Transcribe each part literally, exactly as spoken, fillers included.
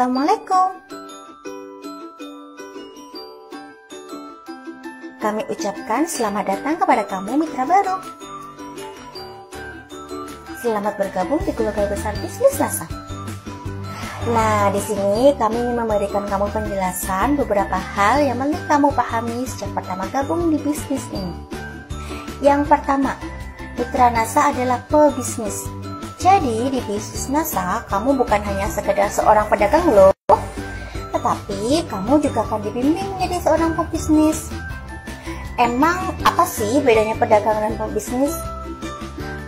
Assalamualaikum. Kami ucapkan selamat datang kepada kamu mitra baru. Selamat bergabung di keluarga besar bisnis Lasa. Nah, di sini kami ingin memberikan kamu penjelasan beberapa hal yang penting kamu pahami sejak pertama gabung di bisnis ini. Yang pertama, mitra NASA adalah pebisnis. Jadi di bisnis NASA kamu bukan hanya sekedar seorang pedagang loh, tetapi kamu juga akan dibimbing menjadi seorang pebisnis. Emang apa sih bedanya pedagang dan pebisnis?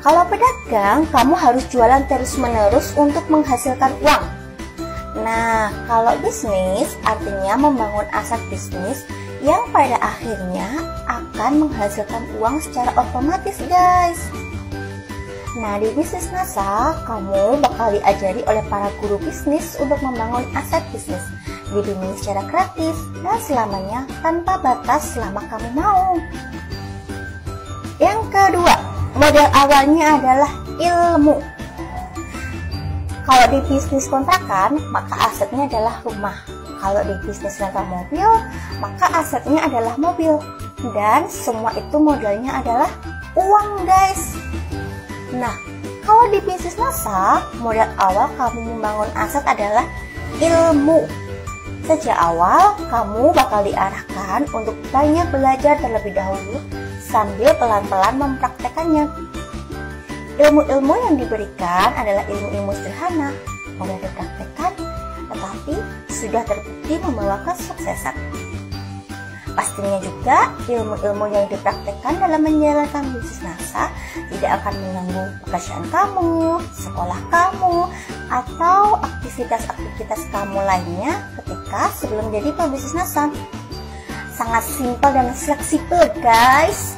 Kalau pedagang, kamu harus jualan terus-menerus untuk menghasilkan uang. Nah, kalau bisnis artinya membangun aset bisnis yang pada akhirnya akan menghasilkan uang secara otomatis, guys. Nah, di bisnis NASA, kamu bakal diajari oleh para guru bisnis untuk membangun aset bisnis, dibimbing secara kreatif dan selamanya tanpa batas selama kamu mau. Yang kedua, modal awalnya adalah ilmu. Kalau di bisnis kontrakan, maka asetnya adalah rumah. Kalau di bisnis rental mobil, maka asetnya adalah mobil. Dan semua itu modalnya adalah uang, guys. Nah, kalau di bisnis NASA, modal awal kamu membangun aset adalah ilmu. Sejak awal, kamu bakal diarahkan untuk banyak belajar terlebih dahulu sambil pelan-pelan mempraktekannya. Ilmu-ilmu yang diberikan adalah ilmu-ilmu sederhana, mudah dipraktekkan, tetapi sudah terbukti membawa kesuksesan. Pastinya juga, ilmu-ilmu yang dipraktekkan dalam menjalankan bisnis NASA tidak akan mengganggu pekerjaan kamu, sekolah kamu, atau aktivitas-aktivitas kamu lainnya sebelum jadi pebisnis NASA. Sangat simpel dan fleksibel, guys.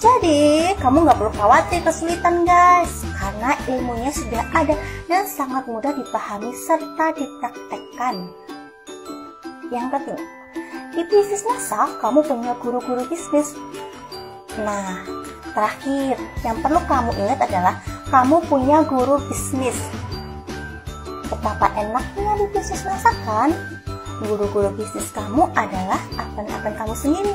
Jadi kamu nggak perlu khawatir kesulitan, guys, karena ilmunya sudah ada dan sangat mudah dipahami serta dipraktekkan. Yang ketiga, di bisnis NASA kamu punya guru-guru bisnis. Nah, terakhir yang perlu kamu ingat adalah kamu punya guru bisnis. Betapa enaknya di bisnis NASA kan? Guru-guru bisnis kamu adalah apel-apel kamu sendiri.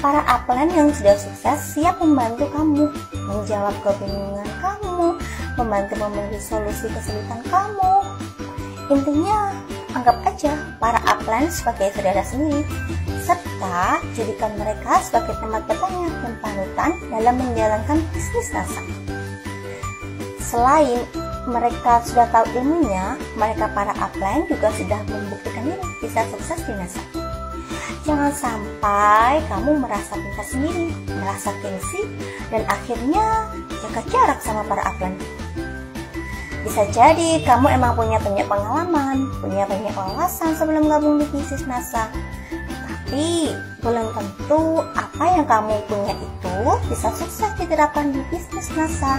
Para apelan yang sudah sukses siap membantu kamu, menjawab kebingungan kamu, membantu memberi solusi kesulitan kamu. Intinya, anggap aja para apelan sebagai saudara sendiri, serta jadikan mereka sebagai tempat bertanya dan panutan dalam menjalankan bisnis NASA. Selain mereka sudah tahu ilmunya, mereka para upline juga sudah membuktikan diri bisa sukses di NASA. Jangan sampai kamu merasa pintar sendiri, merasa gengsi, dan akhirnya jaga jarak sama para upline. Bisa jadi kamu emang punya banyak pengalaman, punya banyak wawasan sebelum gabung di bisnis NASA, tapi belum tentu apa yang kamu punya itu bisa sukses diterapkan di bisnis NASA.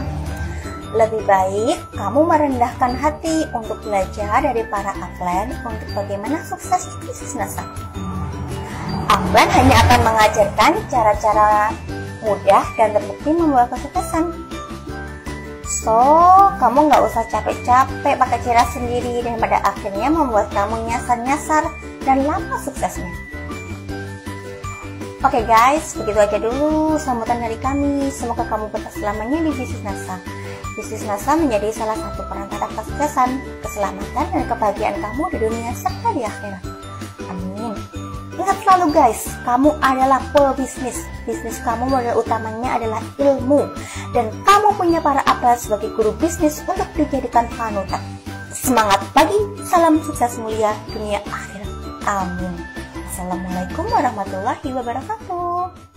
Lebih baik kamu merendahkan hati untuk belajar dari para upline untuk bagaimana sukses di bisnis NASA. Upline hanya akan mengajarkan cara-cara mudah dan terbukti membawa kesuksesan. So, kamu nggak usah capek-capek pakai cara sendiri dan pada akhirnya membuat kamu nyasar-nyasar dan lama suksesnya. Oke guys, begitu aja dulu sambutan dari kami. Semoga kamu betah selamanya di bisnis NASA. Bisnis NASA menjadi salah satu perantara kesuksesan, keselamatan, dan kebahagiaan kamu di dunia serta di akhirat. Amin. Ingat selalu guys, kamu adalah pebisnis. Bisnis kamu modal utamanya adalah ilmu. Dan kamu punya para abad sebagai guru bisnis untuk dijadikan panutan. Semangat pagi, salam sukses mulia dunia akhirat. Amin. Assalamualaikum warahmatullahi wabarakatuh.